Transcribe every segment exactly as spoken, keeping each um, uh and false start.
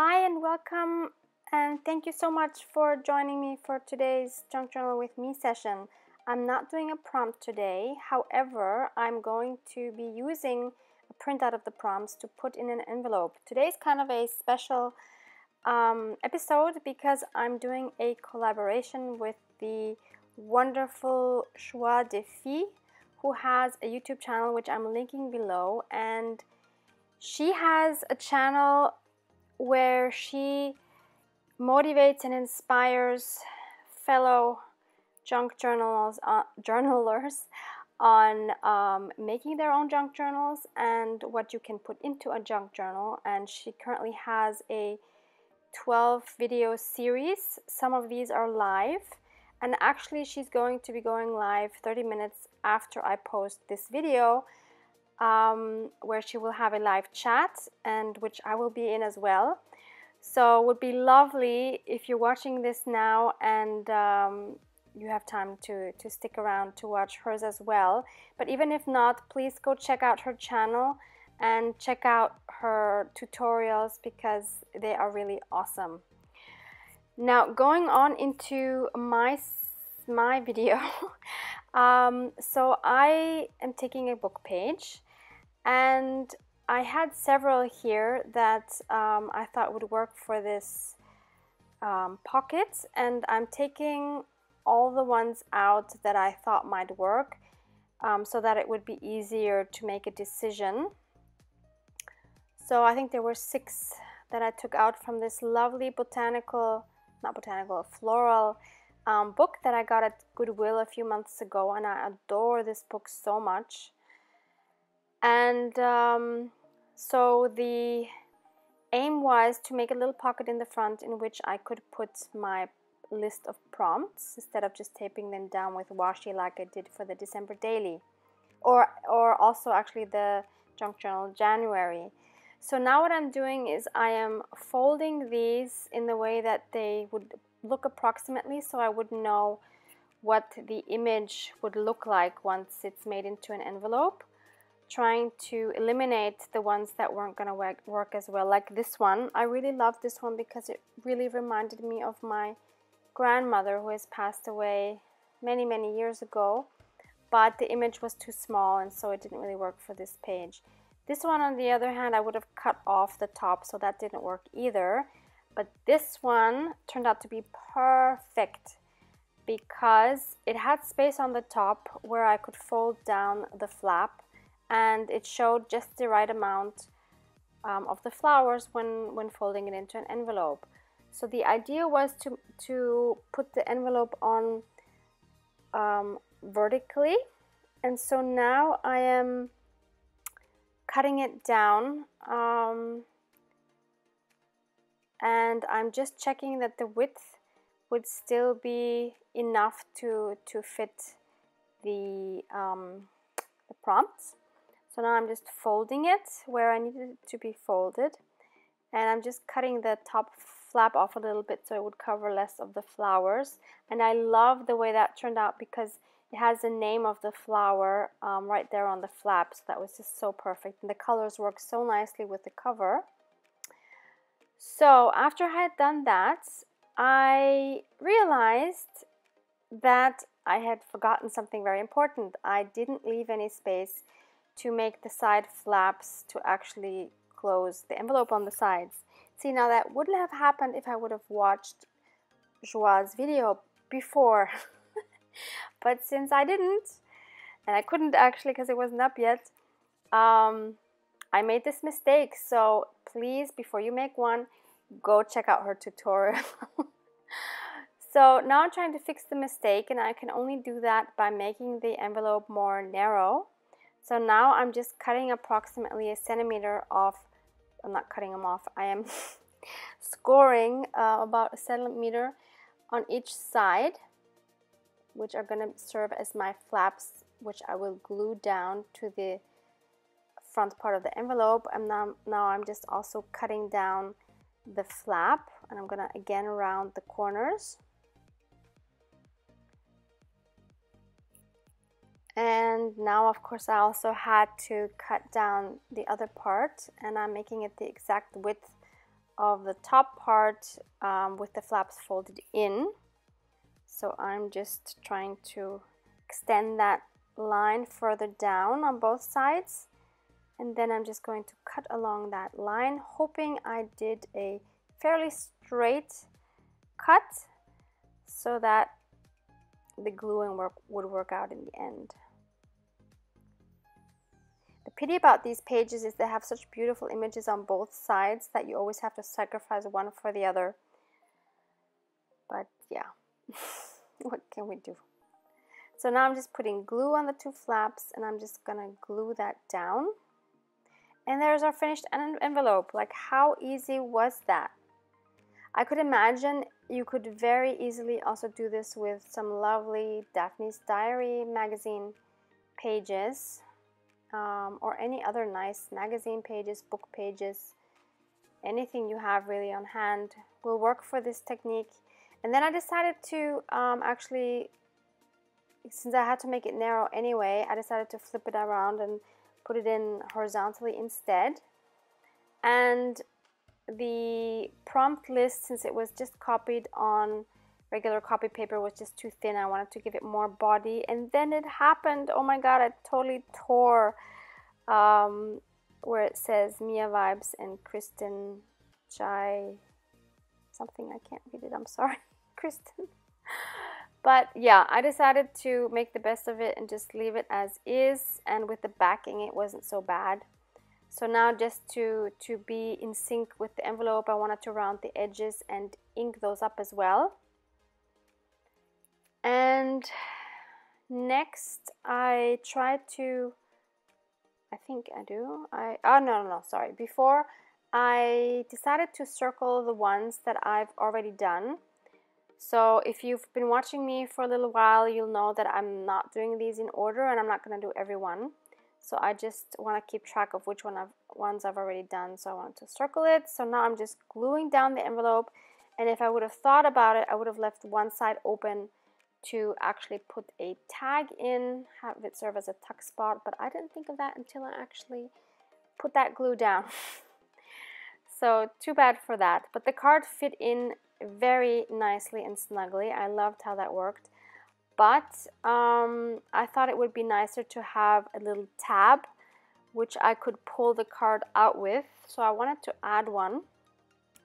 Hi and welcome, and thank you so much for joining me for today's Junk Journal With Me session. I'm not doing a prompt today, however, I'm going to be using a printout of the prompts to put in an envelope. Today's kind of a special um, episode because I'm doing a collaboration with the wonderful Choua Defi, who has a YouTube channel which I'm linking below, and she has a channel where she motivates and inspires fellow junk journals, uh, journalers on um, making their own junk journals and what you can put into a junk journal. And she currently has a twelve video series. Some of these are live, and actually she's going to be going live thirty minutes after I post this video, Um, where she will have a live chat, and which I will be in as well. So it would be lovely if you're watching this now and um, you have time to, to stick around to watch hers as well. But even if not, please go check out her channel and check out her tutorials because they are really awesome. Now, going on into my, my video, um, so I am taking a book page. And I had several here that um, I thought would work for this um, pocket, and I'm taking all the ones out that I thought might work um, so that it would be easier to make a decision. So I think there were six that I took out from this lovely botanical, not botanical, floral um, book that I got at Goodwill a few months ago, and I adore this book so much. And um, so the aim was to make a little pocket in the front in which I could put my list of prompts instead of just taping them down with washi like I did for the December daily, or or also actually the Junk Journal January. So now what I'm doing is I am folding these in the way that they would look approximately, so I would know what the image would look like once it's made into an envelope, trying to eliminate the ones that weren't going to work, work as well, like this one. I really love this one because it really reminded me of my grandmother, who has passed away many, many years ago, but the image was too small and so it didn't really work for this page. This one, on the other hand, I would have cut off the top, so that didn't work either, but this one turned out to be perfect because it had space on the top where I could fold down the flap, and it showed just the right amount um, of the flowers when, when folding it into an envelope. So the idea was to, to put the envelope on um, vertically, and so now I am cutting it down, um, and I'm just checking that the width would still be enough to, to fit the, um, the prompts. So now I'm just folding it where I needed it to be folded, and I'm just cutting the top flap off a little bit so it would cover less of the flowers. And I love the way that turned out because it has the name of the flower um, right there on the flap, so that was just so perfect, and the colors work so nicely with the cover. So after I had done that, I realized that I had forgotten something very important. I didn't leave any space to make the side flaps to actually close the envelope on the sides. See, now that wouldn't have happened if I would have watched Choua's video before. But since I didn't, and I couldn't actually because it wasn't up yet, um, I made this mistake. So please, before you make one, go check out her tutorial. So now I'm trying to fix the mistake, and I can only do that by making the envelope more narrow. So now I'm just cutting approximately a centimeter off. I'm not cutting them off, I am scoring uh, about a centimeter on each side, which are going to serve as my flaps, which I will glue down to the front part of the envelope. And now, now I'm just also cutting down the flap, and I'm going to again round the corners. And now, of course, I also had to cut down the other part, and I'm making it the exact width of the top part um, with the flaps folded in. So I'm just trying to extend that line further down on both sides, and then I'm just going to cut along that line, hoping I did a fairly straight cut so that the gluing work would work out in the end. The pity about these pages is they have such beautiful images on both sides that you always have to sacrifice one for the other. But yeah, what can we do? So now I'm just putting glue on the two flaps, and I'm just gonna glue that down. And there's our finished envelope. Like, how easy was that? I could imagine you could very easily also do this with some lovely Daphne's Diary magazine pages, um, or any other nice magazine pages, book pages, anything you have really on hand will work for this technique. And then I decided to um, actually, since I had to make it narrow anyway, I decided to flip it around and put it in horizontally instead. And the prompt list, since it was just copied on regular copy paper, was just too thin. I wanted to give it more body, and then it happened. Oh my god, I totally tore um, where it says Mia Vibes and Kristen Chai something. I can't read it, I'm sorry, Kristen. But yeah, I decided to make the best of it and just leave it as is, and with the backing it wasn't so bad. So now, just to, to be in sync with the envelope, I wanted to round the edges and ink those up as well. And next I tried to, I think I do, I, oh no, no, no, sorry. Before, I decided to circle the ones that I've already done. So if you've been watching me for a little while, you'll know that I'm not doing these in order, and I'm not going to do every one. So I just want to keep track of which one I've, ones I've already done, so I wanted to circle it. So now I'm just gluing down the envelope, and if I would have thought about it, I would have left one side open to actually put a tag in, have it serve as a tuck spot, but I didn't think of that until I actually put that glue down. So too bad for that, but the card fit in very nicely and snugly. I loved how that worked. But um, I thought it would be nicer to have a little tab which I could pull the card out with. So I wanted to add one.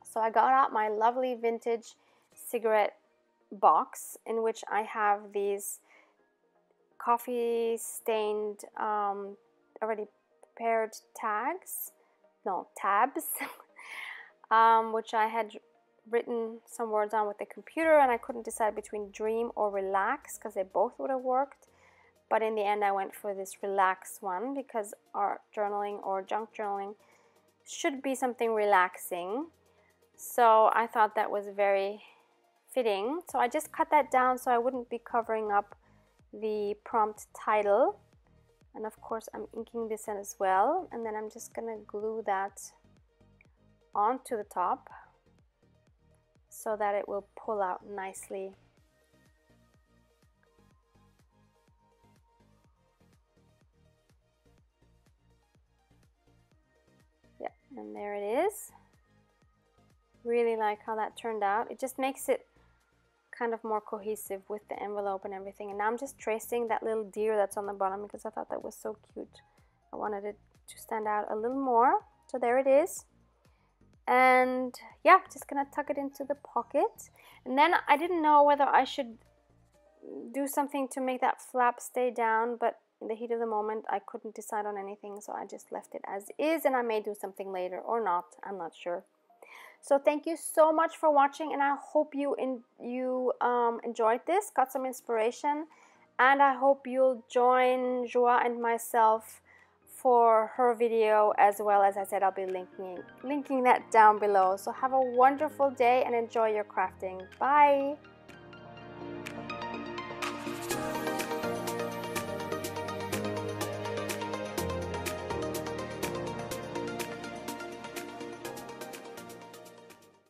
So I got out my lovely vintage cigarette box, in which I have these coffee stained, um, already prepared tags. No, tabs. um, which I had written some words on with the computer, and I couldn't decide between dream or relax because they both would have worked. But in the end I went for this relax one, because art journaling or junk journaling should be something relaxing. So I thought that was very fitting. So I just cut that down so I wouldn't be covering up the prompt title. And of course I'm inking this in as well, and then I'm just gonna glue that onto the top so that it will pull out nicely. Yeah, and there it is. Really like how that turned out. It just makes it kind of more cohesive with the envelope and everything. And now I'm just tracing that little deer that's on the bottom, because I thought that was so cute. I wanted it to stand out a little more. So there it is. And yeah, just gonna tuck it into the pocket. And then I didn't know whether I should do something to make that flap stay down, but in the heat of the moment I couldn't decide on anything, so I just left it as is, and I may do something later or not, I'm not sure. So thank you so much for watching, and I hope you in you um, enjoyed this, got some inspiration, and I hope you'll join Joie and myself for her video as well. As I said, I'll be linking linking that down below. So have a wonderful day and enjoy your crafting. Bye.